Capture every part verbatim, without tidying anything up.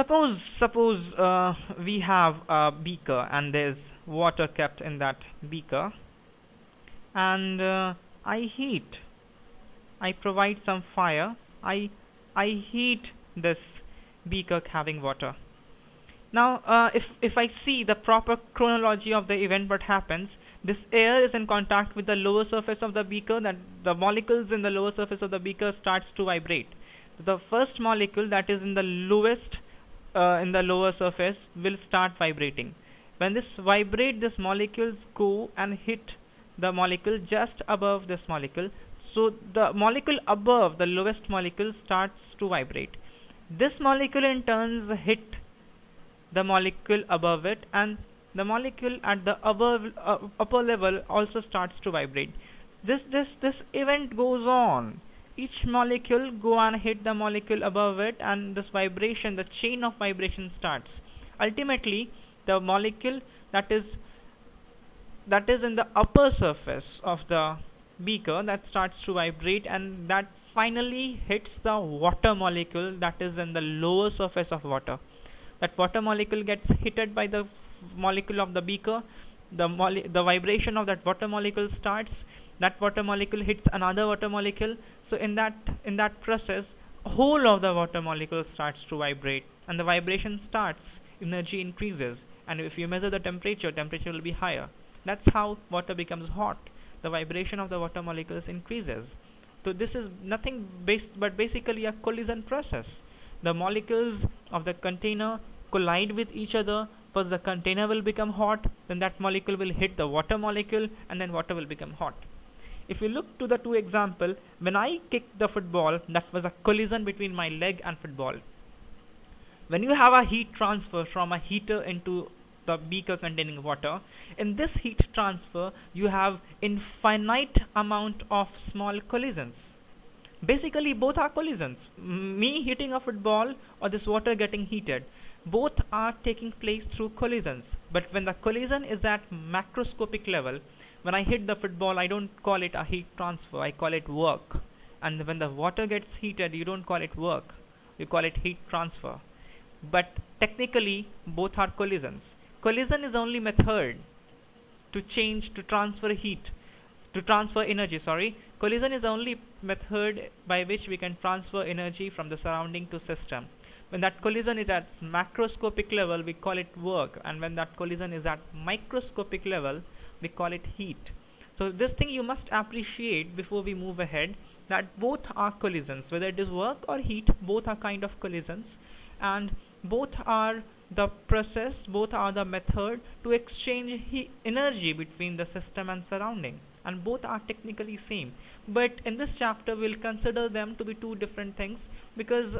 Suppose suppose uh, we have a beaker and there's water kept in that beaker, and uh, I heat, I provide some fire, I I heat this beaker having water. Now uh, if, if I see the proper chronology of the event what happens, this air is in contact with the lower surface of the beaker, that the molecules in the lower surface of the beaker starts to vibrate. The first molecule that is in the lowest uh, in the lower surface will start vibrating. When this vibrate, this molecules go and hit the molecule just above this molecule. So the molecule above the lowest molecule starts to vibrate. This molecule in turns hit the molecule above it, and the molecule at the above uh, upper level also starts to vibrate. This this this event goes on. Each molecule go and hit the molecule above it, and this vibration, the chain of vibration starts. Ultimately, the molecule that is that is in the upper surface of the beaker that starts to vibrate, and that finally hits the water molecule that is in the lower surface of water. That water molecule gets hit by the molecule of the beaker. The, the vibration of that water molecule starts. That water molecule hits another water molecule. So in that in that process, whole of the water molecule starts to vibrate, and the vibration starts. Energy increases, and if you measure the temperature, temperature will be higher. That's how water becomes hot. The vibration of the water molecules increases. So this is nothing base, but basically a collision process. The molecules of the container collide with each other. First the container will become hot, then that molecule will hit the water molecule, and then water will become hot. If you look to the two examples, when I kicked the football, that was a collision between my leg and football. When you have a heat transfer from a heater into the beaker containing water, in this heat transfer you have infinite amount of small collisions. Basically both are collisions, me hitting a football or this water getting heated. Both are taking place through collisions, but when the collision is at macroscopic level, when I hit the football, I don't call it a heat transfer, I call it work. And when the water gets heated, you don't call it work, you call it heat transfer. But technically both are collisions. Collision is only method to change, to transfer heat, to transfer energy, sorry. Collision is only method by which we can transfer energy from the surrounding to system. When that collision is at macroscopic level, we call it work, and when that collision is at microscopic level, we call it heat. So this thing you must appreciate before we move ahead, that both are collisions, whether it is work or heat, both are kind of collisions, and both are the process, both are the method to exchange he energy between the system and surrounding, and both are technically same. But in this chapter we'll consider them to be two different things, because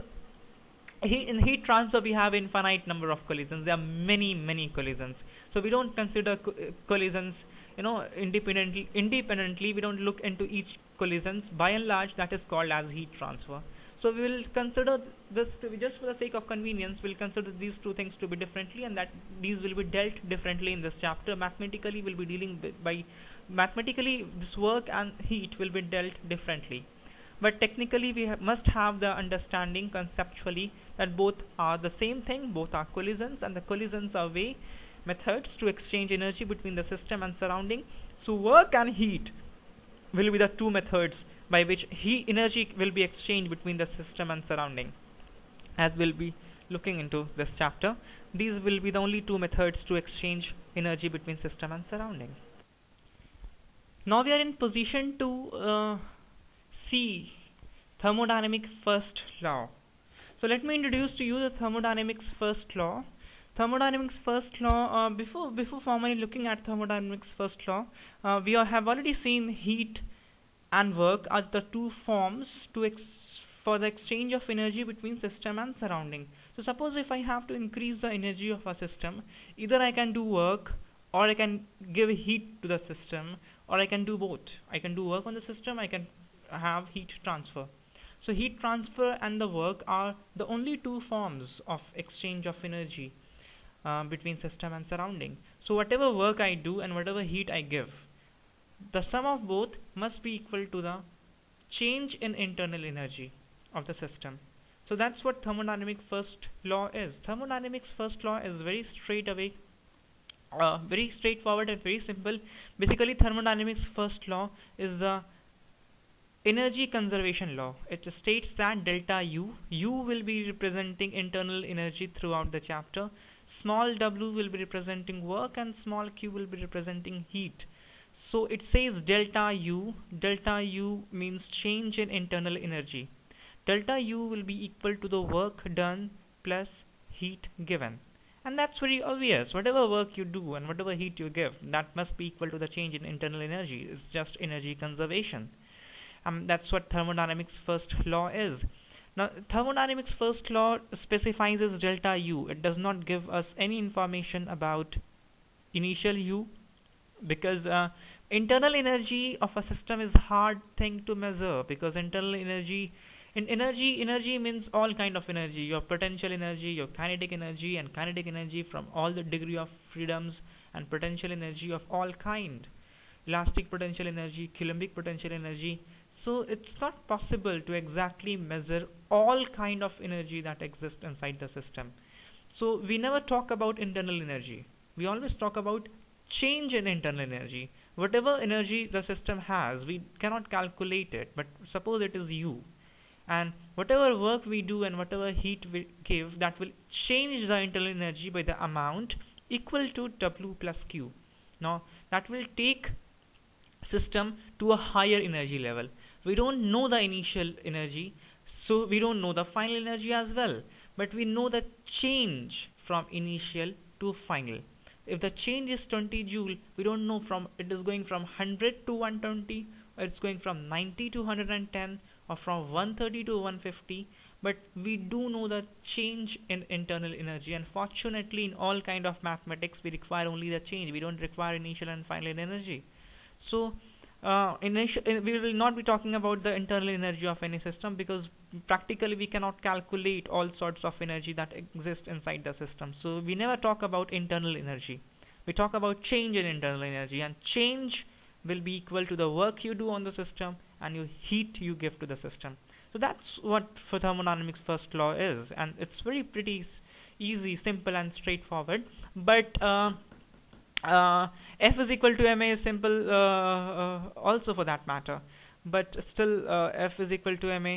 He, in heat transfer we have infinite number of collisions. There are many many collisions, so we don't consider co collisions you know independently independently we don't look into each collisions. By and large, that is called as heat transfer. So we will consider this to be, just for the sake of convenience, we'll consider these two things to be differently, and that these will be dealt differently in this chapter. Mathematically we'll be dealing by mathematically this work and heat will be dealt differently. But technically we ha must have the understanding conceptually that both are the same thing, both are collisions, and the collisions are way methods to exchange energy between the system and surrounding. So work and heat will be the two methods by which heat energy will be exchanged between the system and surrounding, as we'll be looking into this chapter. These will be the only two methods to exchange energy between system and surrounding. Now we are in position to uh, see thermodynamic first law. So let me introduce to you the thermodynamics first law. Thermodynamics first law, uh, before before formally looking at thermodynamics first law, uh, we are, have already seen heat and work are the two forms to ex for the exchange of energy between system and surrounding. So suppose if I have to increase the energy of a system, either I can do work or I can give heat to the system, or I can do both. I can do work on the system, I can have heat transfer. So heat transfer and the work are the only two forms of exchange of energy uh, between system and surrounding. So whatever work I do and whatever heat I give, the sum of both must be equal to the change in internal energy of the system. So that's what thermodynamic first law is. Thermodynamics first law is very straight away, uh, very straightforward and very simple. Basically, thermodynamics first law is the energy conservation law. It states that delta U, U will be representing internal energy throughout the chapter, small w will be representing work, and small q will be representing heat. So it says delta U, delta U means change in internal energy. Delta U will be equal to the work done plus heat given. And that's very obvious. Whatever work you do and whatever heat you give, that must be equal to the change in internal energy. It's just energy conservation. Um, that's what thermodynamics first law is. Now, thermodynamics first law specifies as delta U. It does not give us any information about initial U, because uh, internal energy of a system is hard thing to measure, because internal energy in energy energy means all kind of energy, your potential energy, your kinetic energy, and kinetic energy from all the degree of freedoms, and potential energy of all kind, elastic potential energy, coulombic potential energy. So it's not possible to exactly measure all kind of energy that exists inside the system. So we never talk about internal energy. We always talk about change in internal energy. Whatever energy the system has, we cannot calculate it, but suppose it is U, and whatever work we do and whatever heat we give, that will change the internal energy by the amount equal to W plus Q. Now that will take system to a higher energy level. We don't know the initial energy, so we don't know the final energy as well, but we know the change from initial to final. If the change is twenty joule, we don't know from it is going from one hundred to one hundred twenty, or it's going from ninety to one hundred ten, or from one hundred thirty to one hundred fifty, but we do know the change in internal energy. And fortunately, in all kind of mathematics, we require only the change. We don't require initial and final energy. So uh, initial, we will not be talking about the internal energy of any system, because practically we cannot calculate all sorts of energy that exist inside the system. So we never talk about internal energy. We talk about change in internal energy, and change will be equal to the work you do on the system and your heat you give to the system. So that's what for thermodynamics first law is, and it's very pretty easy, simple and straightforward. But uh, Uh, F is equal to ma is simple uh, uh, also for that matter, but still uh, F is equal to ma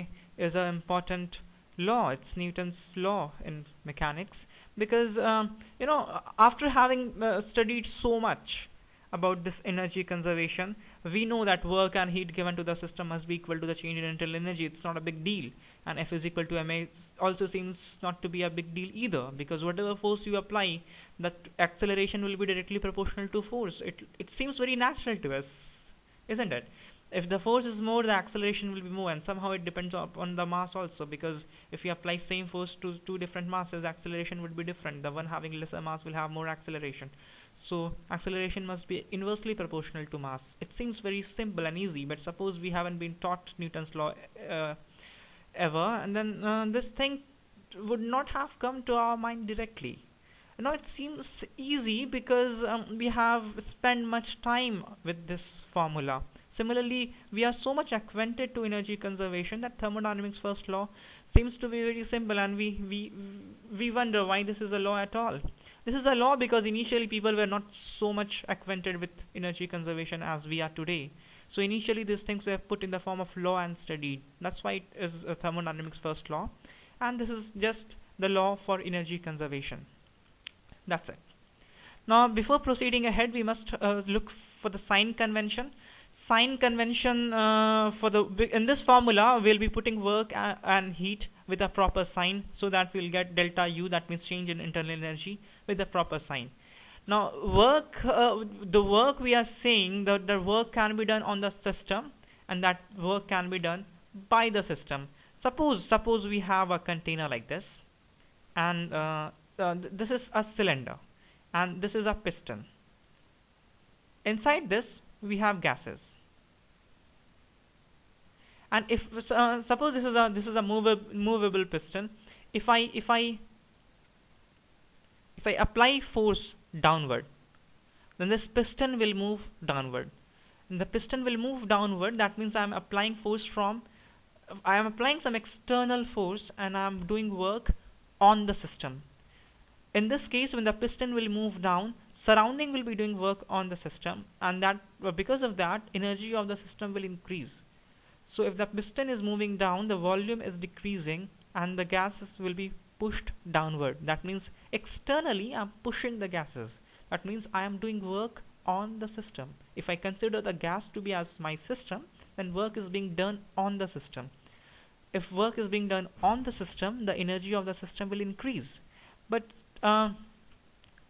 is an important law. It's Newton's law in mechanics, because um, you know, after having uh, studied so much about this energy conservation, we know that work and heat given to the system must be equal to the change in internal energy. It's not a big deal. And F is equal to ma also seems not to be a big deal either, because whatever force you apply, that acceleration will be directly proportional to force. It, it seems very natural to us, isn't it? If the force is more, the acceleration will be more, and somehow it depends upon the mass also, because if you apply same force to two different masses, acceleration would be different. The one having lesser mass will have more acceleration. So acceleration must be inversely proportional to mass. It seems very simple and easy, but suppose we haven't been taught Newton's law uh, ever, and then uh, this thing would not have come to our mind directly. Now it seems easy because um, we have spent much time with this formula. Similarly, we are so much acquainted to energy conservation that thermodynamics first law seems to be very simple, and we, we, we wonder why this is a law at all. This is a law because initially people were not so much acquainted with energy conservation as we are today. So initially these things were put in the form of law and studied. That's why it is a thermodynamics first law, and this is just the law for energy conservation. That's it. Now before proceeding ahead, we must uh, look for the sign convention. Sign convention uh, for the in this formula we'll be putting work and heat with a proper sign, so that we'll get delta U, that means change in internal energy, with a proper sign. Now work, uh, the work we are saying that the work can be done on the system, and that work can be done by the system. Suppose suppose we have a container like this, and uh, uh, th this is a cylinder, and this is a piston. Inside this we have gases, and if uh, suppose this is a this is a movable movable piston. If I if I if I apply force downward, then this piston will move downward. And the piston will move downward. That means I am applying force from I am applying some external force and I am doing work on the system. In this case, when the piston will move down, surrounding will be doing work on the system, and that because of that energy of the system will increase. So if the piston is moving down, the volume is decreasing and the gases will be pushed downward. That means externally I am pushing the gases. That means I am doing work on the system. If I consider the gas to be as my system, then work is being done on the system. If work is being done on the system, the energy of the system will increase. But uh,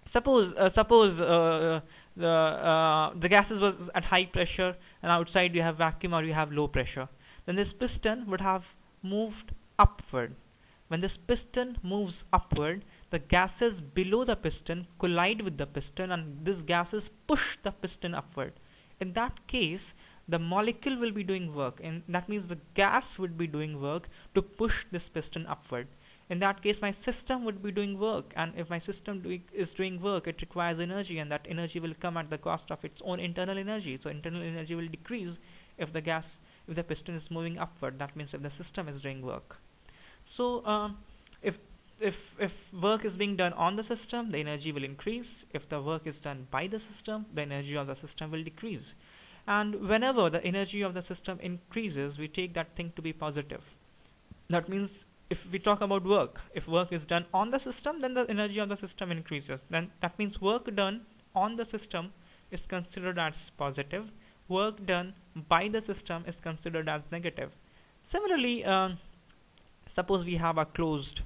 suppose uh, suppose uh, the uh, the gases was at high pressure and outside you have vacuum or you have low pressure, then this piston would have moved upward. When this piston moves upward, the gases below the piston collide with the piston and these gases push the piston upward. In that case, the molecule will be doing work, and that means the gas would be doing work to push this piston upward. In that case, my system would be doing work, and if my system doing, is doing work, it requires energy, and that energy will come at the cost of its own internal energy. So internal energy will decrease if the gas, if the piston is moving upward. That means if the system is doing work. So um, if If, if work is being done on the system, the energy will increase. If the work is done by the system, the energy of the system will decrease. And whenever the energy of the system increases, we take that thing to be positive. That means if we talk about work, if work is done on the system, then the energy of the system increases. Then that means work done on the system is considered as positive. Work done by the system is considered as negative. Similarly, um, suppose we have a closed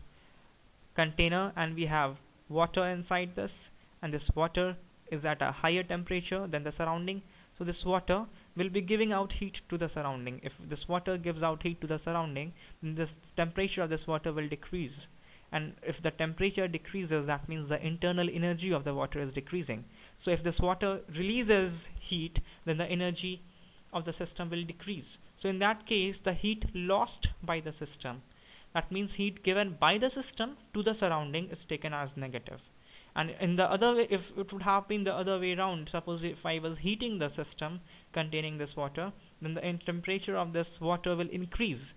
container and we have water inside this, and this water is at a higher temperature than the surrounding, so this water will be giving out heat to the surrounding. If this water gives out heat to the surrounding, then this temperature of this water will decrease, and if the temperature decreases, that means the internal energy of the water is decreasing. So if this water releases heat, then the energy of the system will decrease. So in that case, the heat lost by the system, that means heat given by the system to the surrounding, is taken as negative. And in the other way, if it would have been the other way around, suppose if I was heating the system containing this water, then the temperature of this water will increase.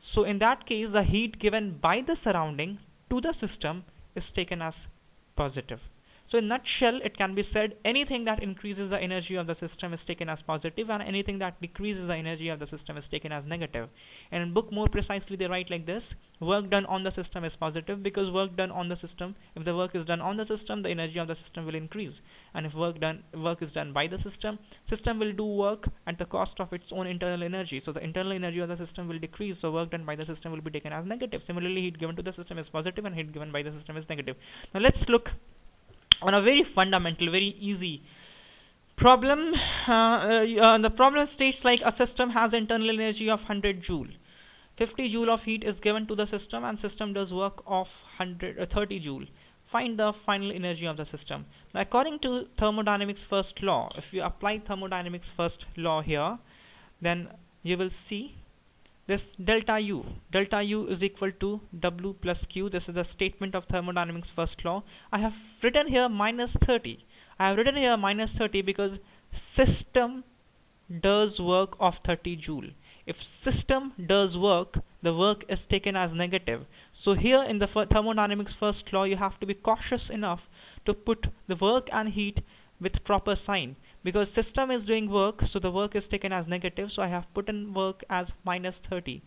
So in that case, the heat given by the surrounding to the system is taken as positive. So in a nutshell, it can be said anything that increases the energy of the system is taken as positive, and anything that decreases the energy of the system is taken as negative. And in book more precisely they write like this: work done on the system is positive because work done on the system, if the work is done on the system, the energy of the system will increase. And if work done work is done by the system, system will do work at the cost of its own internal energy. So the internal energy of the system will decrease, so work done by the system will be taken as negative. Similarly, heat given to the system is positive and heat given by the system is negative. Now let's look on a very fundamental, very easy problem. Uh, uh, the problem states like a system has internal energy of one hundred joule. fifty joule of heat is given to the system and system does work of one hundred, uh, thirty joule. Find the final energy of the system. Now, according to thermodynamics first law, if you apply thermodynamics first law here, then you will see this delta U. Delta U is equal to W plus Q. This is the statement of thermodynamics first law. I have written here minus thirty. I have written here minus thirty because system does work of thirty joule. If system does work, the work is taken as negative. So here in the thermodynamics first law, you have to be cautious enough to put the work and heat with proper sign. Because system is doing work, so the work is taken as negative, so I have put in work as minus thirty.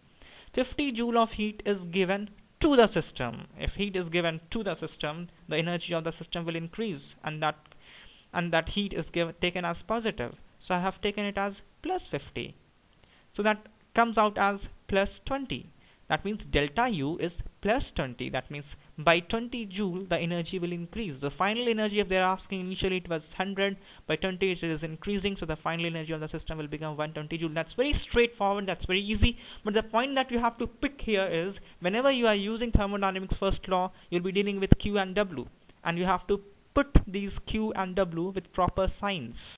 fifty joule of heat is given to the system. If heat is given to the system, the energy of the system will increase, and that and that heat is given, taken as positive. So I have taken it as plus fifty. So that comes out as plus twenty. That means delta U is plus twenty. That means by twenty joule the energy will increase. The final energy, if they are asking, initially it was one hundred, by twenty it is increasing, so the final energy of the system will become one hundred twenty joule. That's very straightforward, that's very easy, but the point that you have to pick here is whenever you are using thermodynamics first law, you'll be dealing with Q and W, and you have to put these Q and W with proper signs.